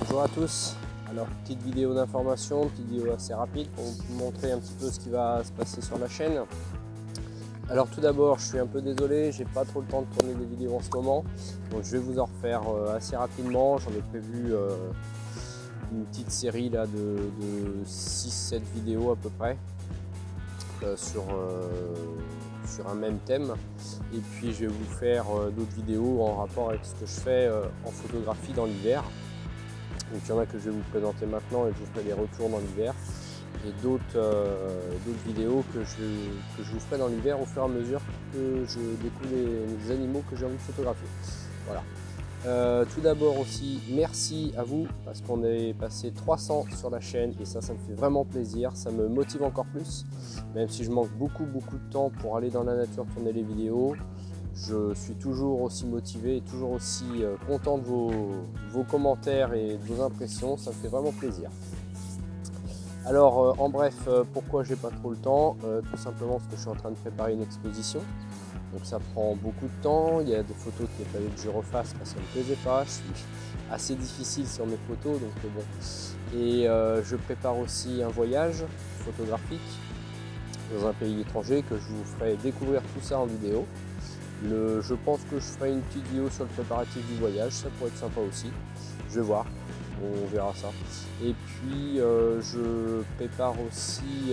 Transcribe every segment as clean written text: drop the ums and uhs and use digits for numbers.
Bonjour à tous, alors petite vidéo d'information, petite vidéo assez rapide pour vous montrer un petit peu ce qui va se passer sur la chaîne. Alors tout d'abord, je suis un peu désolé, j'ai pas trop le temps de tourner des vidéos en ce moment, donc je vais vous en refaire assez rapidement. J'en ai prévu une petite série là de 6-7 vidéos à peu près sur un même thème, et puis je vais vous faire d'autres vidéos en rapport avec ce que je fais en photographie dans l'hiver. Donc il y en a que je vais vous présenter maintenant et que je vous ferai les retours dans l'hiver, et d'autres vidéos que je vous ferai dans l'hiver au fur et à mesure que je découvre les animaux que j'ai envie de photographier. Voilà. Tout d'abord aussi, merci à vous, parce qu'on est passé 300 sur la chaîne et ça me fait vraiment plaisir, ça me motive encore plus, même si je manque beaucoup de temps pour aller dans la nature tourner les vidéos. Je suis toujours aussi motivé et toujours aussi content de vos commentaires et de vos impressions, ça me fait vraiment plaisir. Alors en bref, pourquoi j'ai pas trop le temps? Tout simplement parce que je suis en train de préparer une exposition. Donc ça prend beaucoup de temps, il y a des photos qu'il fallait que je refasse parce qu'elles ne me plaisaient pas, je suis assez difficile sur mes photos, donc bon. Et je prépare aussi un voyage photographique dans un pays étranger que je vous ferai découvrir tout ça en vidéo. Je pense que je ferai une petite vidéo sur le préparatif du voyage, ça pourrait être sympa aussi, je vais voir, on verra ça. Et puis je prépare aussi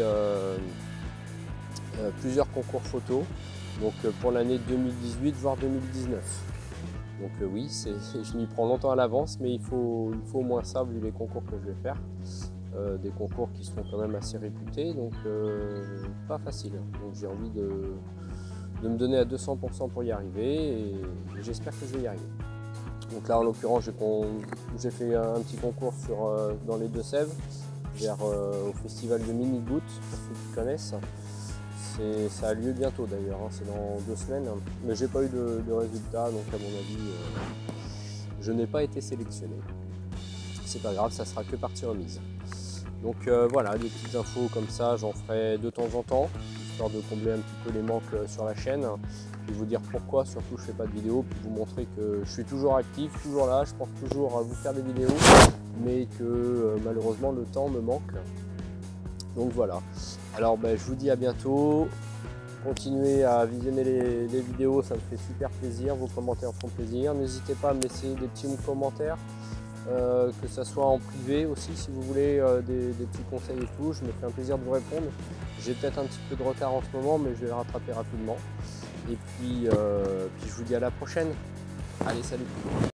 plusieurs concours photos. Donc pour l'année 2018 voire 2019. Donc oui, je m'y prends longtemps à l'avance, mais il faut au moins ça vu les concours que je vais faire. Des concours qui sont quand même assez réputés, donc pas facile. Donc j'ai envie de me donner à 200% pour y arriver, et j'espère que je vais y arriver. Donc là en l'occurrence j'ai fait un petit concours dans les Deux-Sèvres, au festival de Minigoutte, pour ceux qui connaissent. Ça a lieu bientôt d'ailleurs, hein, c'est dans 2 semaines, hein. Mais j'ai pas eu de résultat, donc à mon avis, je n'ai pas été sélectionné. C'est pas grave, ça sera que partie remise. Donc voilà, des petites infos comme ça, j'en ferai de temps en temps, histoire de combler un petit peu les manques sur la chaîne. Je vais vous dire pourquoi, surtout je fais pas de vidéos, pour vous montrer que je suis toujours actif, toujours là, je pense toujours à vous faire des vidéos, mais que malheureusement le temps me manque. Donc voilà. Alors ben, je vous dis à bientôt, continuez à visionner les vidéos, ça me fait super plaisir, vos commentaires font plaisir, n'hésitez pas à me laisser des petits commentaires, que ça soit en privé aussi si vous voulez des petits conseils et tout, je me fais un plaisir de vous répondre. J'ai peut-être un petit peu de retard en ce moment, mais je vais le rattraper rapidement, et puis je vous dis à la prochaine, allez salut!